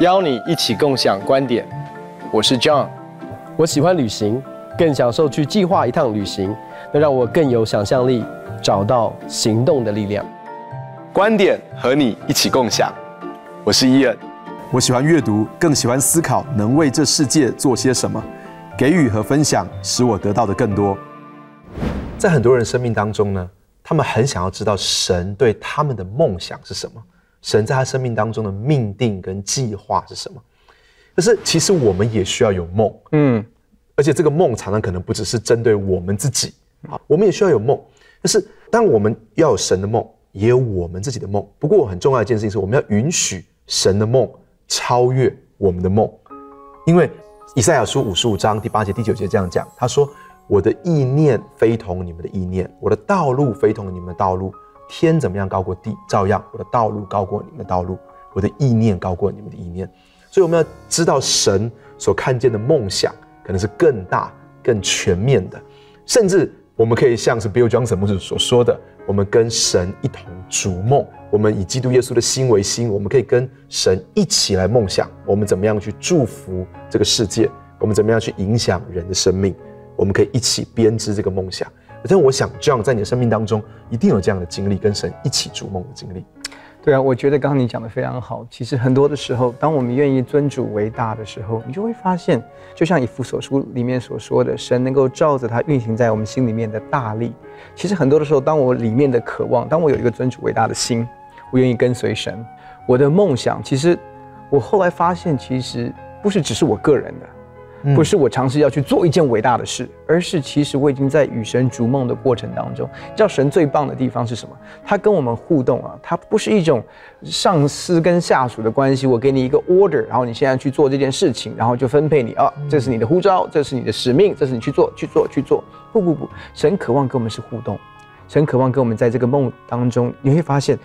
邀你一起共享观点。我是 John， 我喜欢旅行，更享受去计划一趟旅行，能让我更有想象力，找到行动的力量。观点和你一起共享。我是Ian，我喜欢阅读，更喜欢思考能为这世界做些什么。给予和分享使我得到的更多。在很多人生命当中呢，他们很想要知道神对他们的梦想是什么，神在他生命当中的命定跟计划是什么。但是其实我们也需要有梦，而且这个梦常常可能不只是针对我们自己，我们也需要有梦。但是当我们要有神的梦，也有我们自己的梦。不过很重要的一件事情是，我们要允许神的梦超越我们的梦，因为以赛亚书55章第8节、第9节这样讲，他说：“我的意念非同你们的意念，我的道路非同你们的道路。天怎么样高过地，照样我的道路高过你们的道路，我的意念高过你们的意念。”所以我们要知道，神所看见的梦想可能是更大、更全面的，甚至我们可以像是 Bill Johnson 牧师所说的，我们跟神一同逐梦。我们以基督耶稣的心为心，我们可以跟神一起来梦想，我们怎么样去祝福这个世界，我们怎么样去影响人的生命，我们可以一起编织这个梦想。但我想 John 在你的生命当中一定有这样的经历，跟神一起逐梦的经历。对啊，我觉得刚刚你讲得非常好。其实很多的时候，当我们愿意尊主为大的时候，你就会发现，就像以弗所书里面所说的，神能够照着他运行在我们心里面的大力。其实很多的时候，当我里面的渴望，当我有一个尊主为大的心，我愿意跟随神，我的梦想，其实我后来发现，其实不是只是我个人的，不是我尝试要去做一件伟大的事，而是其实我已经在与神逐梦的过程当中。你知道神最棒的地方是什么？他跟我们互动啊，他不是一种上司跟下属的关系，我给你一个 order， 然后你现在去做这件事情，然后就分配你啊，这是你的呼召，这是你的使命，这是你去做。不，神渴望跟我们是互动，神渴望跟我们在这个梦当中，你会发现。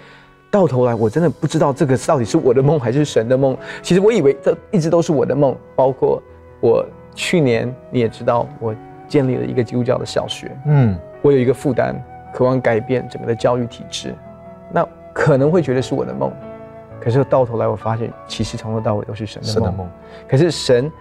到头来，我真的不知道这个到底是我的梦还是神的梦。其实我以为这一直都是我的梦，包括我去年你也知道，我建立了一个基督教的小学。我有一个负担，渴望改变整个的教育体制。那可能会觉得是我的梦，可是到头来我发现，其实从头到尾都是神的梦。可是神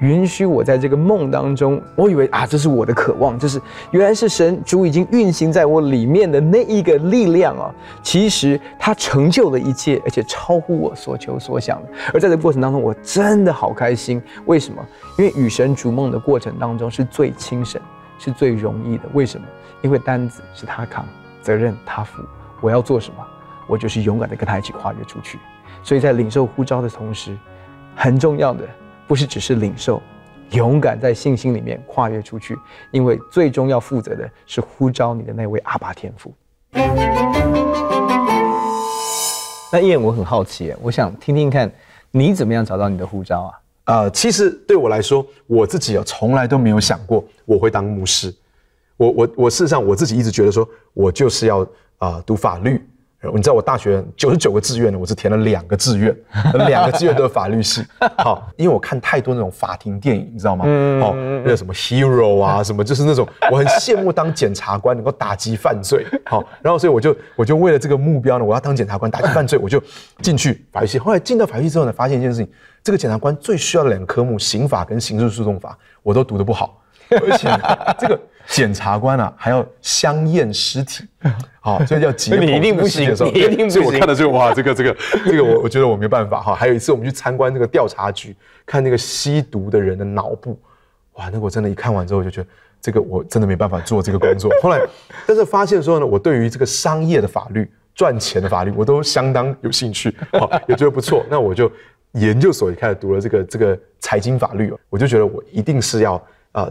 允许我在这个梦当中，我以为啊，这是我的渴望，就是原来是神主已经运行在我里面的那一个力量啊，其实它成就了一切，而且超乎我所求所想的。而在这个过程当中，我真的好开心。为什么？因为与神逐梦的过程当中是最亲神，是最容易的。为什么？因为担子是他扛，责任他负。我要做什么，我就是勇敢的跟他一起跨越出去。所以在领受呼召的同时，很重要的。不是只是领受，勇敢在信心里面跨越出去，因为最终要负责的是呼召你的那位阿爸天父。那Ian，我很好奇，我想听听看你怎么样找到你的呼召啊？其实对我来说，我自己从来都没有想过我会当牧师。我事实上我自己一直觉得说，我就是要读法律。你知道我大学99个志愿呢，我只填了2个志愿，2个志愿都是法律系。好，因为我看太多那种法庭电影，你知道吗？那什么 Hero 啊，什么就是那种，我很羡慕当检察官能够打击犯罪。好，然后所以我就为了这个目标呢，我要当检察官打击犯罪，我就进去法律系。后来进到法律系之后呢，发现一件事情，这个检察官最需要的2个科目，刑法跟刑事诉讼法，我都读得不好，而且这个。检察官啊，还要相验尸体，好，所以要解剖。你一定不行，你一定不行。所以我看的就哇，这个我觉得我没办法哈。还有一次我们去参观那个调查局，看那个吸毒的人的脑部，哇，那个我真的，一看完之后我就觉得这个我真的没办法做这个工作。后来，但是发现说呢，我对于这个商业的法律、赚钱的法律，我都相当有兴趣，好，也觉得不错。那我就研究所也开始读了这个财经法律，我就觉得我一定是要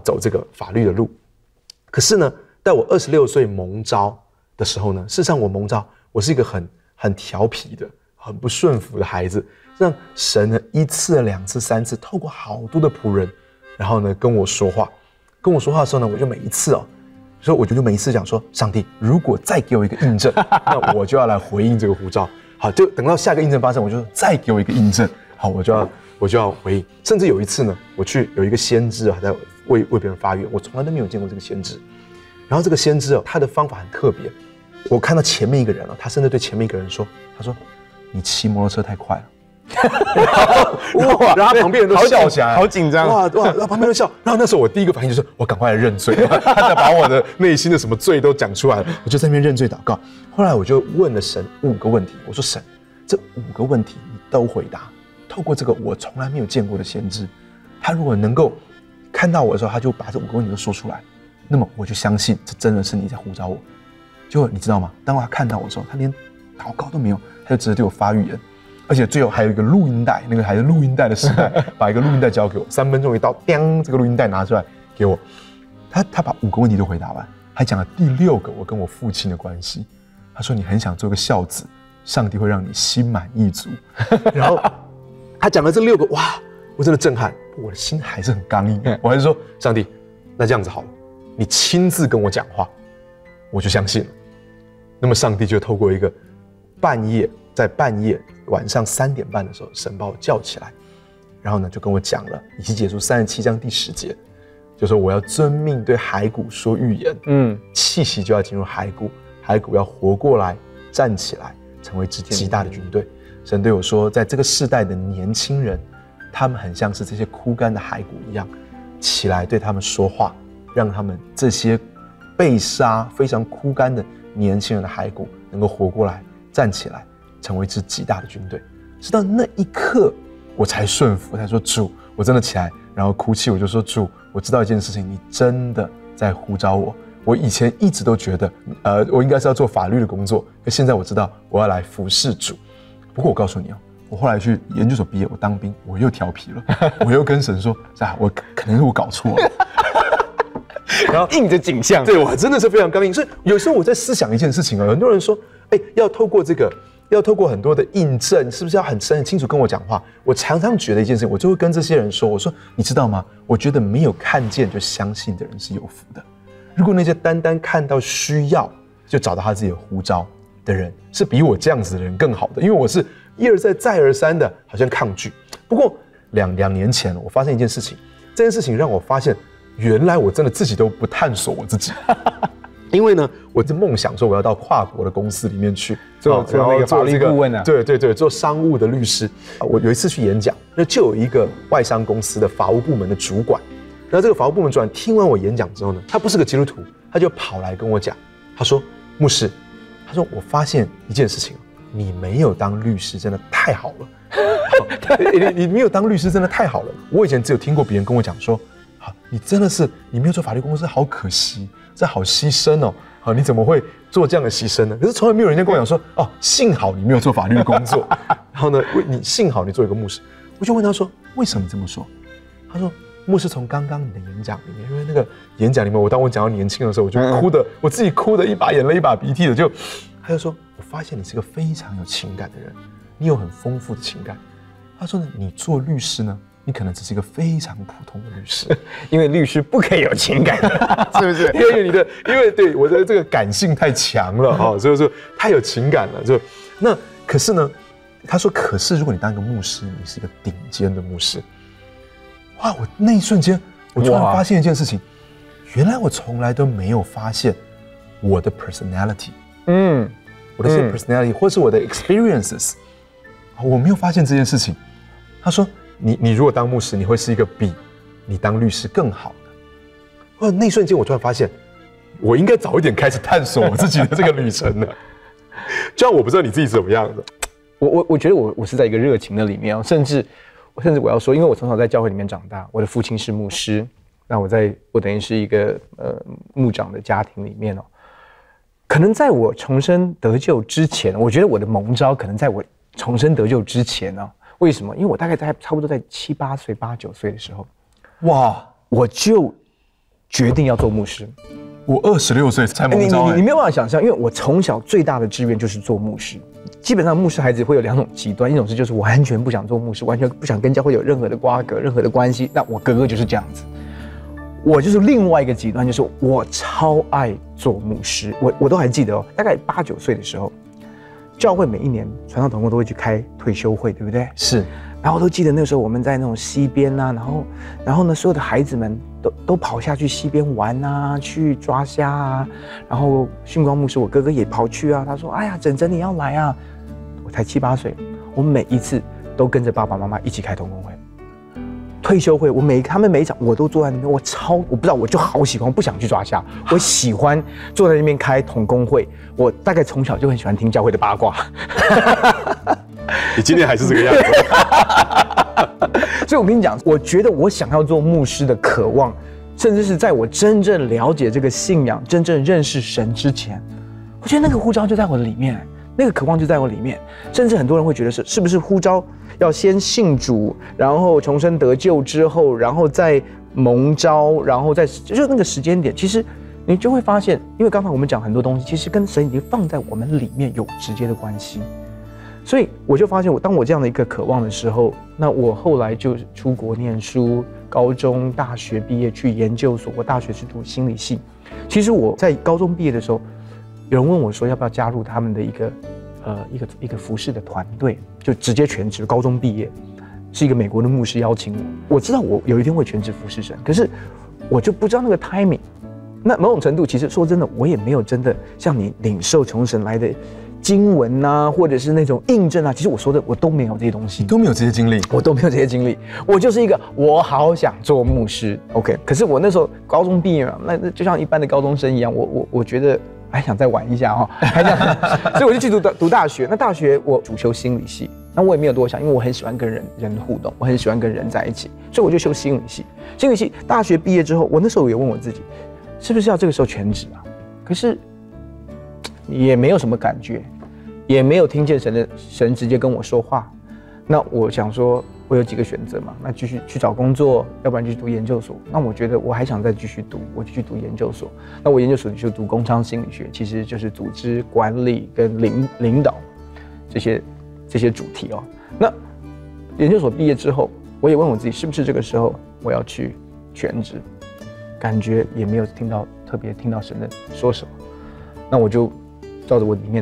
走这个法律的路。可是呢，在我26岁蒙召的时候呢，事实上我蒙召，我是一个很调皮的、很不顺服的孩子，让神呢1次、2次、3次，透过好多的仆人，然后呢跟我说话。跟我说话的时候呢，我就每一次讲说，上帝，如果再给我一个印证，那我就要来回应这个呼召。好，就等到下个印证发生，我就说再给我一个印证，好，我就要回应。甚至有一次呢，我去有一个先知啊，在为别人发愿，我从来都没有见过这个先知。然后这个先知他的方法很特别。我看到前面一个人他甚至对前面一个人说：“他说，你骑摩托车太快了。”哇！然后他旁边人都笑起来，好紧张，哇！然后旁边都笑。然后那时候我第一个反应就是，我赶快来认罪，他把我的内心的什么罪都讲出来了，我就在那边认罪祷告。后来我就问了神5个问题，我说神，这5个问题你都回答。透过这个我从来没有见过的先知，他如果能够看到我的时候，他就把这5个问题都说出来，那么我就相信这真的是你在呼召我。结果你知道吗？当他看到我的时候，他连祷告都没有，他就直接对我发预言。 而且最后还有一个录音带，那个还是录音带的时代，把一个录音带交给我，3分钟一到，叮，这个录音带拿出来给我，他把5个问题都回答完，还讲了第6个我跟我父亲的关系，他说你很想做个孝子，上帝会让你心满意足。然后他讲了这6个，哇，我真的震撼，我的心还是很刚硬，我还是说上帝，那这样子好了，你亲自跟我讲话，我就相信了。那么上帝就透过一个半夜，在半夜。 晚上3点半的时候，神把我叫起来，然后呢就跟我讲了以西结书37章第10节，就说我要遵命对骸骨说预言，气息就要进入骸骨，骸骨要活过来，站起来，成为极大的军队。神对我说，在这个世代的年轻人，他们很像是这些枯干的骸骨一样，起来对他们说话，让他们这些被杀非常枯干的年轻人的骸骨能够活过来，站起来。 成为一支极大的军队，直到那一刻，我才顺服，我才说主，我真的起来，然后哭泣，我就说主，我知道一件事情，你真的在呼召我。我以前一直都觉得，我应该是要做法律的工作，可现在我知道我要来服侍主。不过我告诉你哦，我后来去研究所毕业，我当兵，我又调皮了，我又跟神说，啊，我可能是我搞错了。然后硬着景象，对我真的是非常刚硬。所以有时候我在思想一件事情啊，很多人说，哎，要透过这个。 要透过很多的印证，是不是要很深很清楚跟我讲话？我常常觉得一件事情，我就会跟这些人说：“我说，你知道吗？我觉得没有看见就相信的人是有福的。如果那些单单看到需要就找到他自己的呼召的人，是比我这样子的人更好的。因为我是一而再、再而三的，好像抗拒。不过两年前，我发现一件事情，这件事情让我发现，原来我真的自己都不探索我自己。” 因为呢，我就梦想说我要到跨国的公司里面去做那个法律顾问啊，对对对，做商务的律师。我有一次去演讲，那就有一个外商公司的法务部门的主管，然后这个法务部门主管听完我演讲之后呢，他不是个基督徒，他就跑来跟我讲，他说：“牧师，他说我发现一件事情，你没有当律师真的太好了，你没有当律师真的太好了。我以前只有听过别人跟我讲说，好，你真的是你没有做法律公司，好可惜。” 这好牺牲哦！好，你怎么会做这样的牺牲呢？可是从来没有人家跟我讲说，哦，幸好你没有做法律的工作。然后呢，你幸好你做一个牧师。我就问他说，为什么这么说？他说，牧师从刚刚你的演讲里面，因为那个演讲里面，当我讲到年轻的时候，我就哭的，我自己哭的一把眼泪一把鼻涕的。就他就说，我发现你是个非常有情感的人，你有很丰富的情感。他说呢，你做律师呢？ 你可能只是一个非常普通的律师，因为律师不可以有情感，是不是？因为对我的这个感性太强了哈，所以说太有情感了。就那可是呢，他说，可是如果你当一个牧师，你是一个顶尖的牧师。哇！我那一瞬间，我突然发现一件事情，原来我从来都没有发现我的 personality，我的 personality 或是我的 experiences， 我没有发现这件事情。他说。 你如果当牧师，你会是一个比你当律师更好的。哇！那一瞬间，我突然发现，我应该早一点开始探索我自己的这个旅程了。就像我不知道你自己是怎么样的，我觉得我是在一个热情的里面，甚至我要说，因为我从小在教会里面长大，我的父亲是牧师，那我等于是一个牧长的家庭里面哦。可能在我重生得救之前，我觉得我的蒙召可能在我重生得救之前呢、哦。 为什么？因为我大概在差不多在7、8岁、8、9岁的时候，哇，我就决定要做牧师。我26岁才蒙召。你没有办法想象，因为我从小最大的志愿就是做牧师。基本上牧师孩子会有2种极端，一种是就是我完全不想做牧师，完全不想跟教会有任何的瓜葛、任何的关系。那我哥哥就是这样子。我就是另外一个极端，就是我超爱做牧师。我都还记得哦，大概8、9岁的时候。 教会每一年传道同工都会去开退休会，对不对？是。然后我都记得那时候我们在那种溪边啊，然后呢，所有的孩子们都跑下去溪边玩啊，去抓虾啊。然后训光牧师我哥哥也跑去啊，他说：“哎呀，整整你要来啊！”我才7、8岁，我每一次都跟着爸爸妈妈一起开同工会、退休会。他们每一场我都坐在那边，我不知道，我就好喜欢，我不想去抓瞎，我喜欢坐在那边开同工会。我大概从小就很喜欢听教会的八卦。你今天还是这个样子。所以我跟你讲，我觉得我想要做牧师的渴望，甚至是在我真正了解这个信仰、真正认识神之前，我觉得那个呼召就在我的里面，那个渴望就在我里面。甚至很多人会觉得是不是呼召要先信主，然后重生得救之后，然后再蒙召，然后再就是那个时间点，其实你就会发现，因为刚才我们讲很多东西，其实跟神已经放在我们里面有直接的关系。所以我就发现，当我这样的一个渴望的时候，那我后来就出国念书，高中、大学毕业去研究所。我大学是读心理系，其实我在高中毕业的时候，有人问我说要不要加入他们的一个服事的团队，就直接全职。高中毕业，是一个美国的牧师邀请我，我知道我有一天会全职服事神，可是我就不知道那个 timing。那某种程度，其实说真的，我也没有真的像你领受从神来的经文啊，或者是那种印证啊，其实我说的我都没有这些东西，都没有这些经历，我都没有这些经历。我就是一个我好想做牧师 ，OK。可是我那时候高中毕业嘛，那就像一般的高中生一样，我觉得还想再玩一下哦，还想，所以我就去读大学。那大学我主修心理系，那我也没有多想，因为我很喜欢跟人互动，我很喜欢跟人在一起，所以我就修心理系。心理系大学毕业之后，我那时候也问我自己，是不是要这个时候全职啊？可是也没有什么感觉，也没有听见神直接跟我说话。那我想说，我有几个选择嘛？那继续去找工作，要不然去读研究所。那我觉得我还想再继续读，我就去读研究所。那我研究所就读工商心理学，其实就是组织管理跟领导这些主题哦。那研究所毕业之后，我也问我自己，是不是这个时候我要去全职？感觉也没有特别听到神的说什么，那我就照着我里面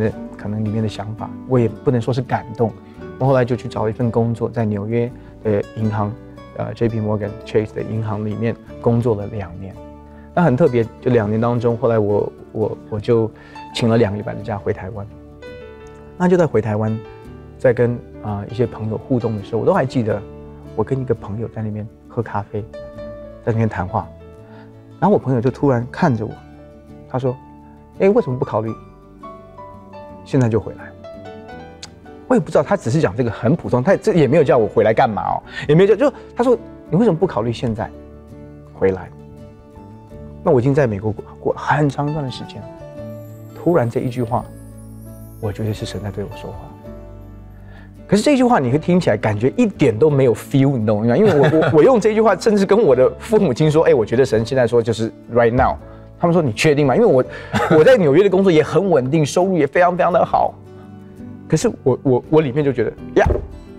的想法，我也不能说是感动，我后来就去找了一份工作，在纽约的银行，J.P. Morgan Chase 的银行里面工作了2年。那很特别，就2年当中，后来我就请了2个礼拜的假回台湾。那就在回台湾，在跟一些朋友互动的时候，我都还记得，我跟一个朋友在那边喝咖啡，在那边谈话。然后我朋友就突然看着我，他说：“哎，为什么不考虑现在就回来？”我也不知道，他只是讲这个很普通，他这也没有叫我回来干嘛哦，也没有叫，就他说：“你为什么不考虑现在回来？”那我已经在美国过很长一段的时间了，突然这一句话，我觉得是神在对我说话。可是这句话你会听起来感觉一点都没有 feel， 你懂吗？因为我用这句话，甚至跟我的父母亲说，哎，我觉得神现在说就是 right now， 他们说你确定吗？因为我在纽约的工作也很稳定，收入也非常非常的好，可是我里面就觉得呀，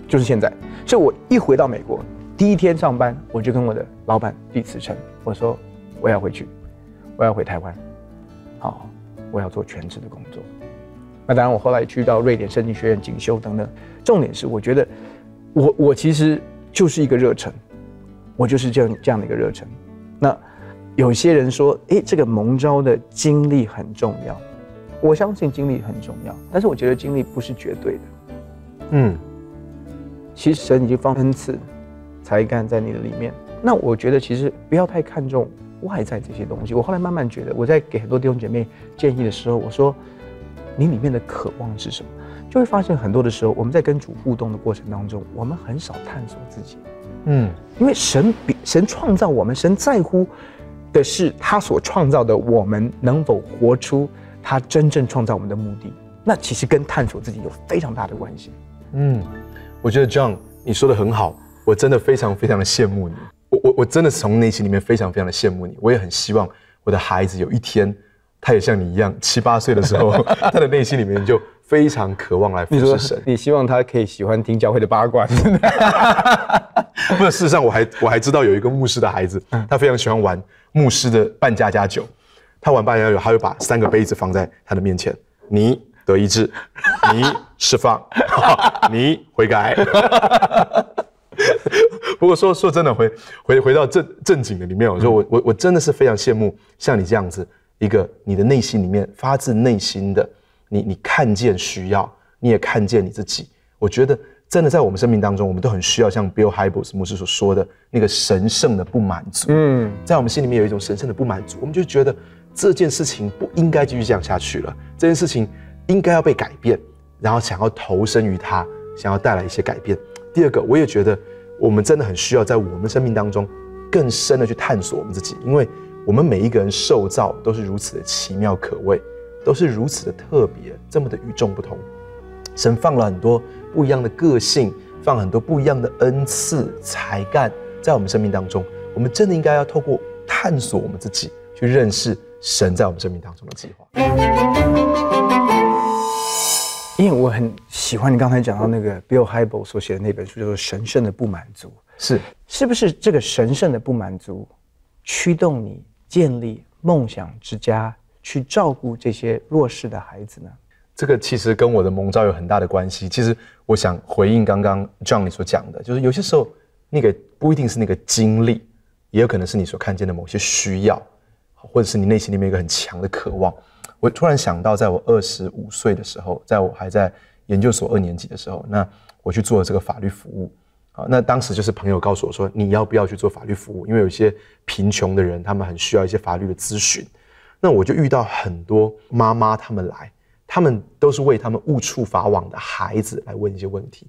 就是现在。所以我一回到美国第一天上班，我就跟我的老板递辞呈，我说我要回去，我要回台湾，好，我要做全职的工作。那当然，我后来去到瑞典圣经学院进修等等。重点是，我觉得我其实就是一个热忱，我就是这样的一个热忱。那有些人说，哎，这个蒙召的经历很重要。我相信经历很重要，但是我觉得经历不是绝对的。嗯，其实神已经放恩赐、才干在你的里面。那我觉得其实不要太看重外在这些东西。我后来慢慢觉得，我在给很多弟兄姐妹建议的时候，我说，你里面的渴望是什么？就会发现很多的时候，我们在跟主互动的过程当中，我们很少探索自己。嗯，因为神创造我们，神在乎的是他所创造的我们能否活出他真正创造我们的目的。那其实跟探索自己有非常大的关系。嗯，我觉得 John 你说的很好，我真的非常非常的羡慕你。我真的从内心里面非常非常的羡慕你。我也很希望我的孩子有一天，他也像你一样，7、8岁的时候，他的内心里面就非常渴望来服侍神。你希望他可以喜欢听教会的八卦，是吗？不是，事实上我还知道有一个牧师的孩子，他非常喜欢玩牧师的扮家家酒。他玩扮家家酒，他会把3个杯子放在他的面前，你得医治，你释放，你悔改。不过说真的，回到正经的里面，我说我真的是非常羡慕像你这样子。一个你的内心里面发自内心的，你看见需要，你也看见你自己。我觉得真的在我们生命当中，我们都很需要像 Bill Hybels 牧师所说的那个神圣的不满足。在我们心里面有一种神圣的不满足，我们就觉得这件事情不应该继续这样下去了，这件事情应该要被改变，然后想要投身于它，想要带来一些改变。第二个，我也觉得我们真的很需要在我们生命当中更深的去探索我们自己，因为我们每一个人受造都是如此的奇妙可畏，都是如此的特别，这么的与众不同。神放了很多不一样的个性，放很多不一样的恩赐、才干在我们生命当中，我们真的应该要透过探索我们自己，去认识神在我们生命当中的计划。因为我很喜欢你刚才讲到那个 Bill Hybels 所写的那本书，叫做《神圣的不满足》，是不是这个神圣的不满足驱动你建立梦想之家，去照顾这些弱势的孩子呢？这个其实跟我的蒙召有很大的关系。其实我想回应刚刚 John 你所讲的，就是有些时候那个不一定是那个经历，也有可能是你所看见的某些需要，或者是你内心里面一个很强的渴望。我突然想到，在我25岁的时候，在我还在研究所2年级的时候，那我去做了这个法律服务。那当时就是朋友告诉我说，你要不要去做法律服务？因为有些贫穷的人，他们很需要一些法律的咨询。那我就遇到很多妈妈，他们来，他们都是为他们误触法网的孩子来问一些问题。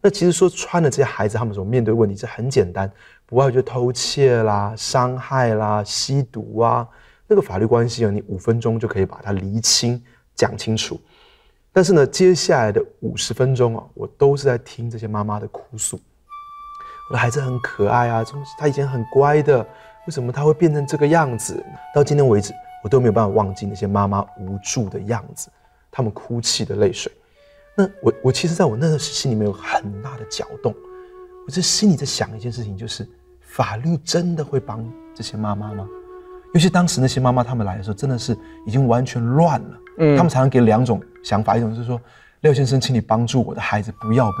那其实说穿了，这些孩子他们所面对问题是很简单，不外就偷窃啦、伤害啦、吸毒啊，那个法律关系啊，你5分钟就可以把它厘清、讲清楚。但是呢，接下来的50分钟啊，我都是在听这些妈妈的哭诉。我的孩子很可爱啊，他以前很乖的，为什么他会变成这个样子？到今天为止，我都没有办法忘记那些妈妈无助的样子。他们哭泣的泪水。那我其实在我那时候心里面有很大的搅动，我这心里在想一件事情，就是法律真的会帮这些妈妈吗？尤其当时那些妈妈她们来的时候，真的是已经完全乱了。她们常常给2种想法，一种是说廖先生，请你帮助我的孩子不要被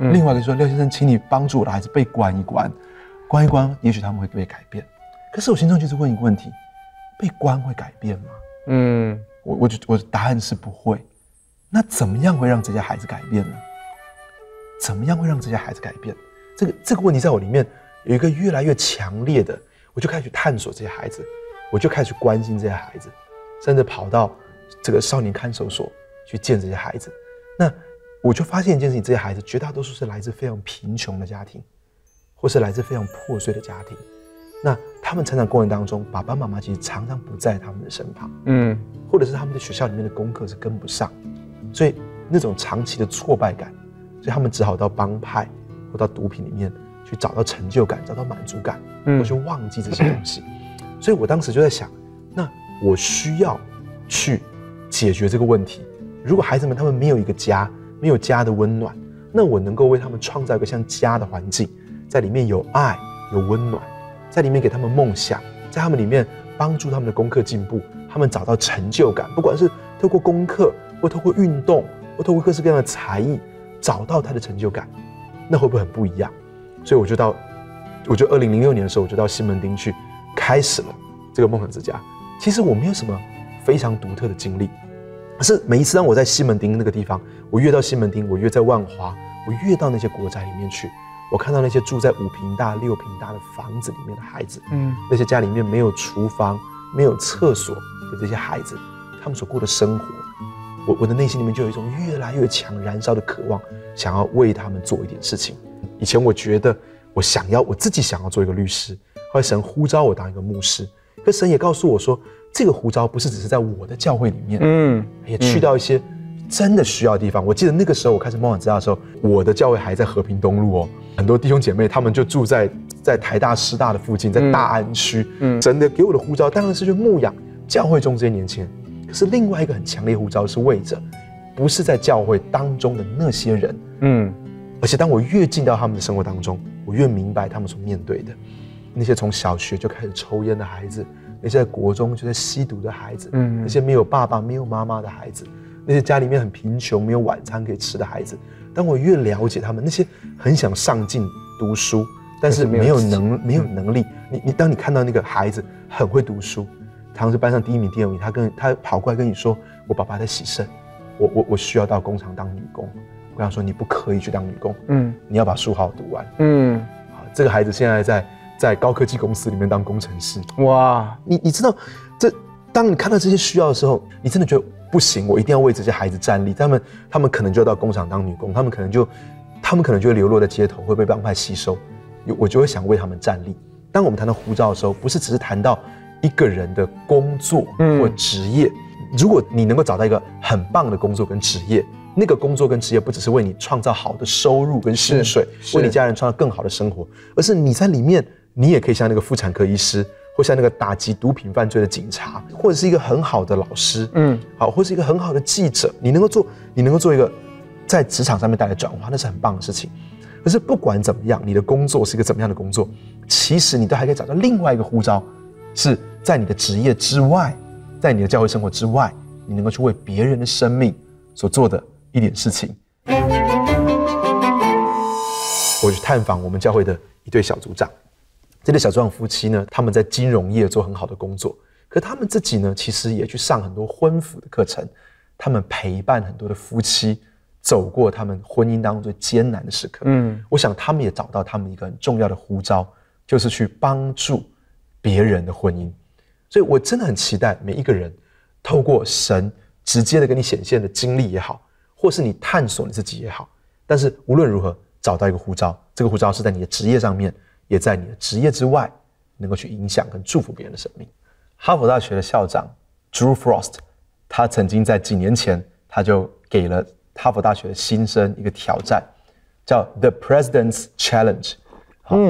关；另外一个说廖先生，请你帮助我的孩子被关一关，关一关，也许他们会被改变。可是我心中就是问一个问题：被关会改变吗？我的答案是不会。那怎么样会让这些孩子改变呢？怎么样会让这些孩子改变？这个问题在我里面有一个越来越强烈的，我就开始探索这些孩子，我就开始关心这些孩子，甚至跑到这个少年看守所去见这些孩子。那我就发现一件事情：这些孩子绝大多数是来自非常贫穷的家庭，或是来自非常破碎的家庭。那他们成长过程当中，爸爸妈妈其实常常不在他们的身旁，或者是他们在学校里面的功课是跟不上，所以那种长期的挫败感，所以他们只好到帮派或到毒品里面去找到成就感，找到满足感，或去忘记这些东西。所以我当时就在想，那我需要去解决这个问题。如果孩子们他们没有一个家，没有家的温暖，那我能够为他们创造一个像家的环境，在里面有爱，有温暖。在里面给他们梦想，在他们里面帮助他们的功课进步，他们找到成就感，不管是透过功课，或透过运动，或透过各式各样的才艺，找到他的成就感，那会不会很不一样？所以我就2006年的时候，我就到西门町去，开始了这个梦想之家。其实我没有什么非常独特的经历，可是每一次当我在西门町那个地方，我越到西门町，我越在万华，我越到那些国宅里面去。我看到那些住在5平大、6平大的房子里面的孩子，那些家里面没有厨房、没有厕所的这些孩子，他们所过的生活，我的内心里面就有一种越来越强燃烧的渴望，想要为他们做一点事情。以前我觉得我自己想要做一个律师，后来神呼召我当一个牧师，可神也告诉我说，这个呼召不是只是在我的教会里面，也去到一些真的需要的地方。我记得那个时候我开始梦想之家的时候，我的教会还在和平东路哦，很多弟兄姐妹他们就住在台大、师大的附近，在大安区。神的给我的呼召当然是去牧养教会中这些年轻人，可是另外一个很强烈的呼召是为着不是在教会当中的那些人。而且当我越进到他们的生活当中，我越明白他们所面对的那些从小学就开始抽烟的孩子，那些在国中就在吸毒的孩子，那些没有爸爸没有妈妈的孩子，那些家里面很贫穷没有晚餐可以吃的孩子。当我越了解他们，那些很想上进读书但是没有能力，当你看到那个孩子很会读书，常常是班上第1名第2名，他跑过来跟你说，我爸爸在洗肾，我需要到工厂当女工，我跟他说你不可以去当女工，嗯，你要把书好好读完，嗯，好，这个孩子现在在高科技公司里面当工程师，哇，你知道这。 当你看到这些需要的时候，你真的觉得不行，我一定要为这些孩子站立。他们可能就要到工厂当女工，他们可能就会流落在街头，会被帮派吸收。我就会想为他们站立。当我们谈到呼召的时候，不是只是谈到一个人的工作或职业。如果你能够找到一个很棒的工作跟职业，那个工作跟职业不只是为你创造好的收入跟薪水，为你家人创造更好的生活，而是你在里面，你也可以像那个妇产科医师。 或像那个打击毒品犯罪的警察，或者是一个很好的老师，嗯，好，或是一个很好的记者，你能够做一个在职场上面带来转化，那是很棒的事情。可是不管怎么样，你的工作是一个怎么样的工作，其实你都还可以找到另外一个呼召，是在你的职业之外，在你的教会生活之外，你能够去为别人的生命所做的一点事情。我去探访我们教会的一对小组长。 这对小壮夫妻呢，他们在金融业做很好的工作，可他们自己呢，其实也去上很多婚辅的课程，他们陪伴很多的夫妻走过他们婚姻当中最艰难的时刻。嗯，我想他们也找到他们一个很重要的呼召，就是去帮助别人的婚姻。所以我真的很期待每一个人透过神直接的给你显现的经历也好，或是你探索你自己也好，但是无论如何找到一个呼召，这个呼召是在你的职业上面。 也在你的职业之外，能够去影响跟祝福别人的生命。哈佛大学的校长 Drew Frost， 他曾经在几年前，他就给了哈佛大学的新生一个挑战，叫 The President's Challenge，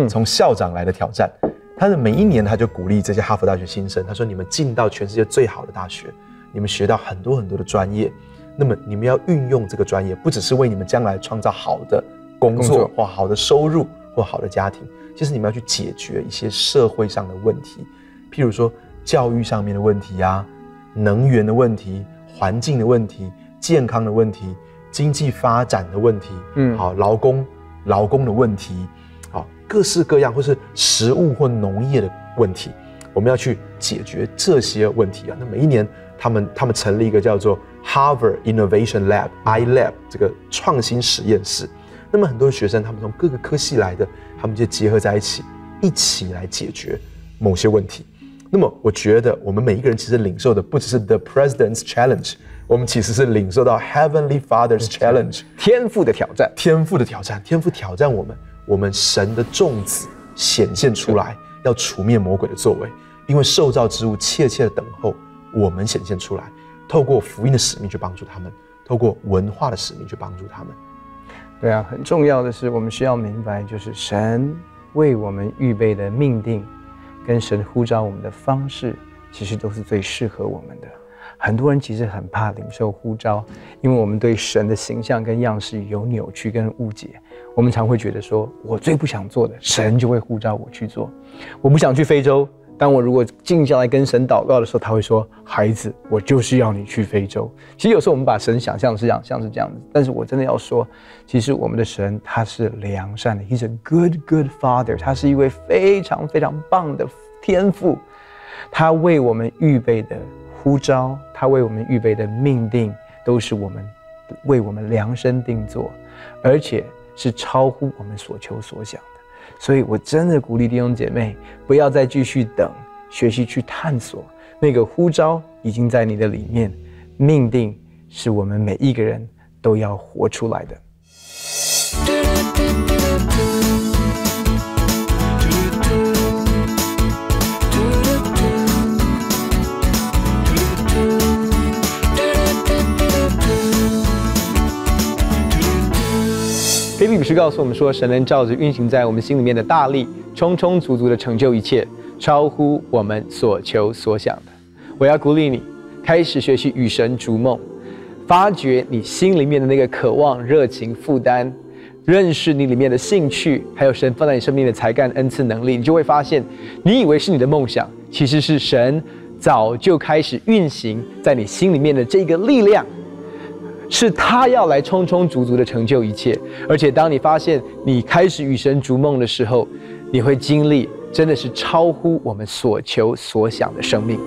从校长来的挑战。他的每一年，他就鼓励这些哈佛大学新生，他说：“你们进到全世界最好的大学，你们学到很多很多的专业，那么你们要运用这个专业，不只是为你们将来创造好的工作或好的收入或好的家庭。” 其实你们要去解决一些社会上的问题，譬如说教育上面的问题啊，能源的问题、环境的问题、健康的问题、经济发展的问题，嗯，好，劳工的问题，好，各式各样或是食物或农业的问题，我们要去解决这些问题啊。那每一年他们成立一个叫做 Harvard Innovation Lab (iLab) 这个创新实验室。 那么很多学生，他们从各个科系来的，他们就结合在一起，一起来解决某些问题。那么我觉得，我们每一个人其实领受的不只是 The President's Challenge， 我们其实是领受到 Heavenly Father's Challenge， 天父的挑战，天父的挑战，天父挑战我们，我们神的种子显现出来，要除灭魔鬼的作为，因为受造之物切切的等候我们显现出来，透过福音的使命去帮助他们，透过文化的使命去帮助他们。 对啊，很重要的是，我们需要明白，就是神为我们预备的命定，跟神呼召我们的方式，其实都是最适合我们的。很多人其实很怕领受呼召，因为我们对神的形象跟样式有扭曲跟误解。我们常会觉得说，我最不想做的，神就会呼召我去做。我不想去非洲，当我如果静下来跟神祷告的时候，他会说：“孩子，我就是要你去非洲。”其实有时候我们把神想象是这样子，但是我真的要说。 其实我们的神他是良善的 ，He's a good Father， 他是一位非常非常棒的天父，他为我们预备的呼召，他为我们预备的命定，都是我们为我们量身定做，而且是超乎我们所求所想的。所以我真的鼓励弟兄姐妹，不要再继续等，学习去探索那个呼召已经在你的里面，命定是我们每一个人都要活出来的。 J.P. 姆士告诉我们说，神能照着运行在我们心里面的大力，充充足足的成就一切，超乎我们所求所想的。我要鼓励你，开始学习与神逐梦，发掘你心里面的那个渴望、热情、负担。 认识你里面的兴趣，还有神放在你身边的才干、恩赐、能力，你就会发现，你以为是你的梦想，其实是神早就开始运行在你心里面的这个力量，是他要来充充足足的成就一切。而且，当你发现你开始与神逐梦的时候，你会经历真的是超乎我们所求所想的生命。